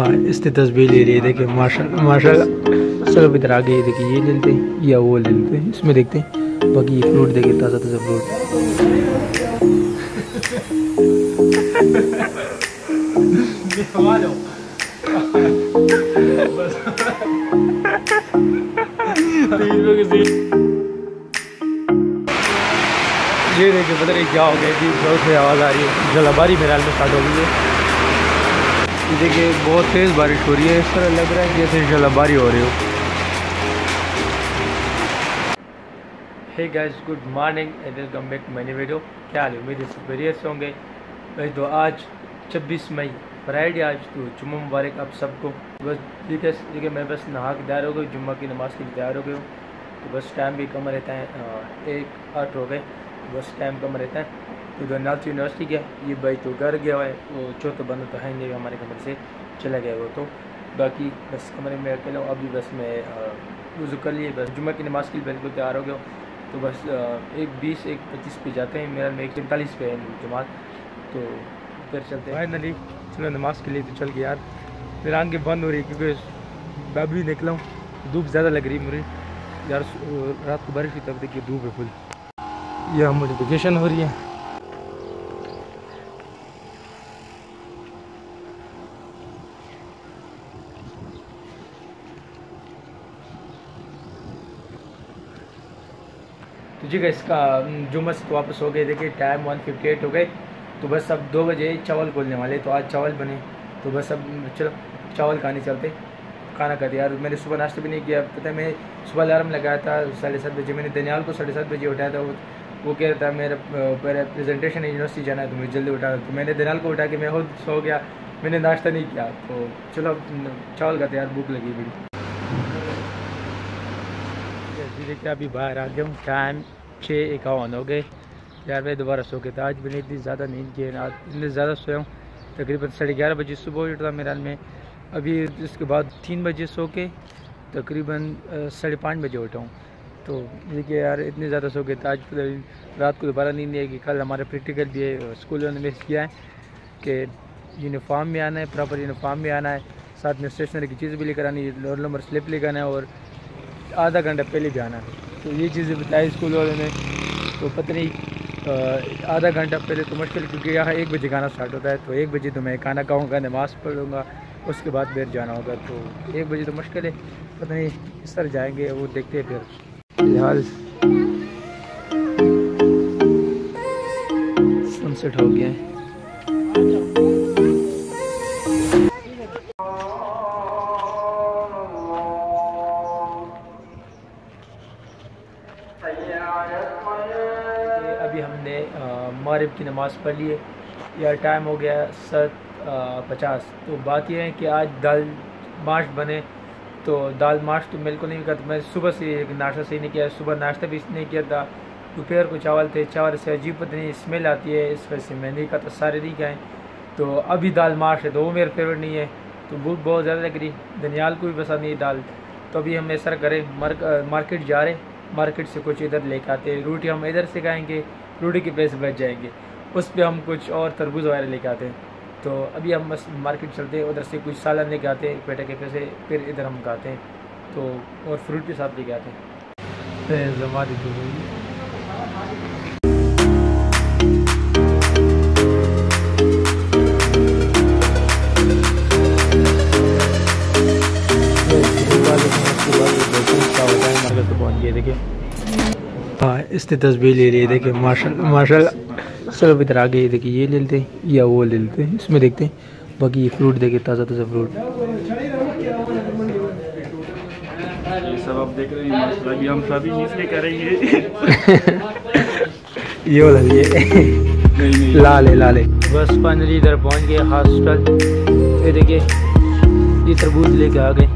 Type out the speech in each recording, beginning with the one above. इससे तस्वीर ले रही है। देखिए माशाल्लाह सब इधर आ गए। देखिए ये ले लेते हैं या वो ले लेते हैं, इसमें देखते हैं। बाकी ये फ्रूट देखिए ताज़ा ताज़ा फ्रूट। ये देखिए पता नहीं क्या हो गया जी, बहुत से आवाज़ आ रही है। जलाबारी मेरे हाल में स्टार्ट हो गई है। देखिए बहुत तेज़ बारिश हो रही है, इस तरह लग रहा है जैसे जलाबारी हो रही हो। Hey guys good morning and welcome back to my video. क्या हाल है, उम्मीद है सब बढ़िया से होंगे। वैसे तो आज 26 मई फ्राइडे, आज तो जुम्मा मुबारक आप सबको। बस देखिए मैं बस नहा के तैयार हो गई, जुम्मा की नमाज़ के लिए तैयार हो गई हूँ। तो बस टाइम भी कम रहता है, 1:08 हो गए, बस टाइम कम रहता है। तो नाथ यूनिवर्सिटी गया, ये भाई तो घर गया हुआ है, वो चौथा बंदा तो है नहीं, हमारे कमरे से चला गया वो। तो बाकी बस कमरे में अकेला हूँ अभी। बस मैं वज़ू कर लिए, बस जुम्मे की नमाज़ के लिए बिल्कुल तैयार हो गया। तो बस 1:20 1:25 पे जाते हैं, मेरा 1:45 पे है जुम्मा। तो फिर चलते हैं फाइनली, चलो नमाज़ के लिए तो चल गया यार। फिर आँखें बंद हो रही क्योंकि मैं भी निकला हूँ, धूप ज़्यादा लग रही है मुझे यार। रात को बारिश हुई तब देखिए धूप है फुल, यह मुझे वेकेशन हो रही है। तो जी गाइस इसका जुम्मे से तो वापस हो गए। देखिए टाइम 1:58 हो गए। तो बस अब 2 बजे चावल बोलने वाले, तो आज चावल बने। तो बस अब चलो चावल खाने चलते, खाना खा दिया। मैंने सुबह नाश्ता भी नहीं किया, पता है। मैंने सुबह अलार्म लगाया था 7:30 बजे, मैंने दनियाल को 7:30 बजे उठाया था। वो कह रहा था मेरा प्रेजेंटेशन यूनिवर्सिटी जाना है, तो मुझे जल्दी उठाना। तो मैंने दनियाल को उठा के मैं खुद सो गया, मैंने नाश्ता नहीं किया। तो चलो चावल खाते यार, भूख लगी बड़ी। देखिए अभी बाहर आ गया हूँ, टाइम 6:51 हो गए यार। मैं दोबारा सो गया था, आज मैंने इतनी ज़्यादा नींद की है, इतनी ज़्यादा सोया हूँ। तकरीबन 11:30 बजे सुबह उठा मेरे हाल में। अभी इसके बाद 3 बजे सो के तकरीबन 5:30 बजे उठा हूँ। तो देखिए यार इतने ज़्यादा सो गए था आज, रात को दोबारा नींद नहीं आएगी। कल हमारा प्रैक्टिकल भी है, स्कूल ने मिस किया है कि यूनिफॉर्म में आना है, प्रॉपर यूनिफॉर्म में आना है, साथ में स्टेशनरी की चीज़ भी लेकर आनी है, रोल नंबर स्लिप लेकर आना है और आधा घंटा पहले भी आना है। तो ये चीज़ें बताई स्कूल वालों ने। तो पता नहीं आधा घंटा पहले तो मुश्किल, क्योंकि यहाँ 1 बजे खाना स्टार्ट होता है। तो 1 बजे तो मैं खाना खाऊँगा, नमाज़ पढ़ूँगा, उसके बाद फिर जाना होगा। तो 1 बजे तो मुश्किल है, पता नहीं किस तरह जाएँगे, वो देखते हैं फिर। फिलहाल सनसेट हो गया है। अभी हमने मगरिब की नमाज़ पढ़ ली है यार। टाइम हो गया 7:50। तो बात यह है कि आज दाल माश बने। तो दाल माश तो मेरे को नहीं करता, मैं सुबह से नाश्ता सही नहीं किया, सुबह नाश्ता भी नहीं किया था। दोपहर को चावल थे, चावल से अजीब पता नहीं स्मेल आती है, इस वजह से मैं नहीं खाता, सारे नहीं खाएँ। तो अभी दाल माश है, तो वो मेरा फेवरेट नहीं है। तो भूख बहुत ज़्यादा लग रही, दनियाल को भी पसंद नहीं दाल। तो अभी हम ऐसा करें मार्केट जा रहे, मार्केट से कुछ इधर लेकर आते हैं। रोटी हम इधर से खाएँगे, रोटी के पैसे बच जाएंगे, उस पर हम कुछ और तरबूज वगैरह लेके आते हैं। तो अभी हम बस मार्केट चलते हैं, उधर से कुछ सालन लेके आते हैं पेटा के पैसे, फिर इधर हम खाते हैं। तो और फ्रूट के साथ लेके आते हैं। जमा दीजिए देखिए हाँ इससे तस्वीर ले रही है। देखिए माशाल्लाह सब इधर आ गए। देखिए ये ले लेते हैं या वो ले लेते हैं, इसमें देखते हैं। बाकी ये फ्रूट देखिए ताज़ा ताज़ा फ्रूट। ये सब आप देख रहे हैं, ये हम सभी चीज़ लेकर आएंगे। ये वाला ये लाल है। बस फाइनली इधर पहुँच गए हॉस्टल। ये देखिए ये तरबूज लेके आ गए।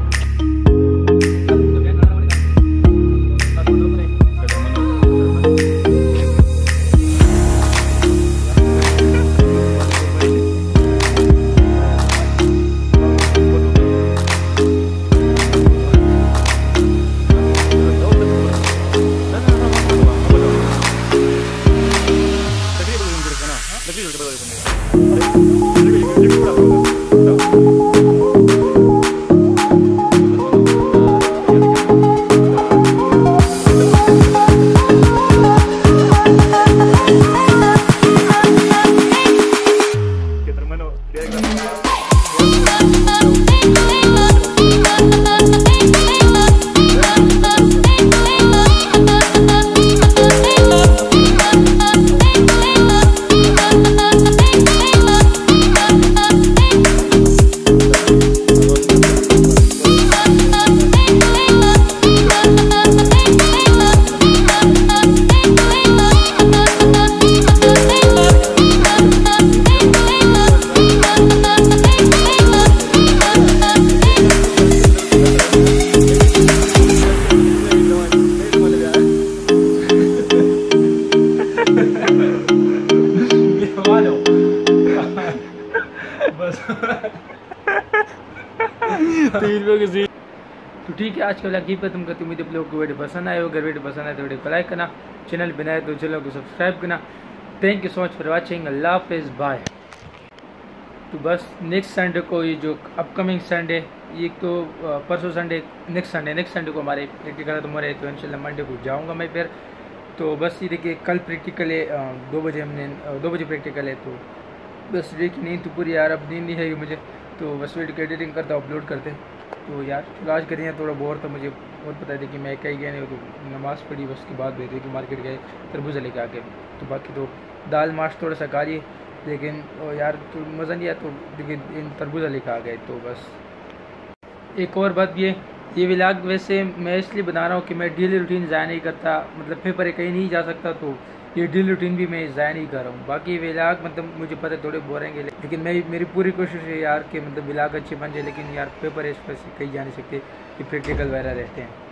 3 रुपये की सीट। तो ठीक है, आज का लकीब पर तुम करते मुझे लोग को वीडियो पसंद आए हो। अगर वीडियो पसंद आए तो वीडियो को लाइक करना, चैनल बनाए तो चैनल को सब्सक्राइब करना। Thank you so much for watching. अल्लाह हाफिज़, बाय। तो बस नेक्स्ट संडे को, ये जो अपकमिंग संडे, ये तो परसों संडे, नेक्स्ट संडे को हमारे प्रैक्टिकल तो हमारे, तो इंशाल्लाह मंडे को जाऊँगा मैं फिर। तो बस ये देखिए कल प्रैक्टिकल है, 2 बजे हमने 2 बजे प्रैक्टिकल है। तो बस देखिए नहीं तो पूरी यार अब नींद नहीं है मुझे, तो बस वीडियो की एडिटिंग करता अपलोड करते। तो यार इलाज करिए, थोड़ा बोर था मुझे और पता है कि मैं कहीं गया नहीं, तो नमाज़ पढ़ी बस उसके बाद भेजे कि मार्केट गए, तरबूजा लेके आ गए। तो बाकी तो दाल माश थोड़ा सा खा लिए, लेकिन यार तो मज़ा नहीं आया, तो लेकिन तरबूजा लेके आ गए। तो बस एक और बात, ये व्लॉग वैसे मैं इसलिए बना रहा हूँ कि मैं डेली रूटीन ज़ाया नहीं करता, मतलब फिर पर कहीं नहीं जा सकता, तो ये डेली रूटीन भी मैं ज़ाया नहीं कर रहा हूँ। बाकी व्लॉग मतलब मुझे पता है थोड़े बोरेंगे, लेकिन मेरी पूरी कोशिश है यार कि मतलब व्लॉग अच्छे बन जाए, लेकिन यार पेपर है इस पर कहीं जा नहीं सकते कि प्रैक्टिकल वगैरह रहते हैं।